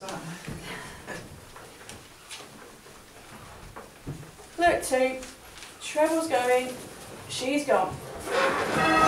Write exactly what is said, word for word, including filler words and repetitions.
Look two, Treble's going, she's gone.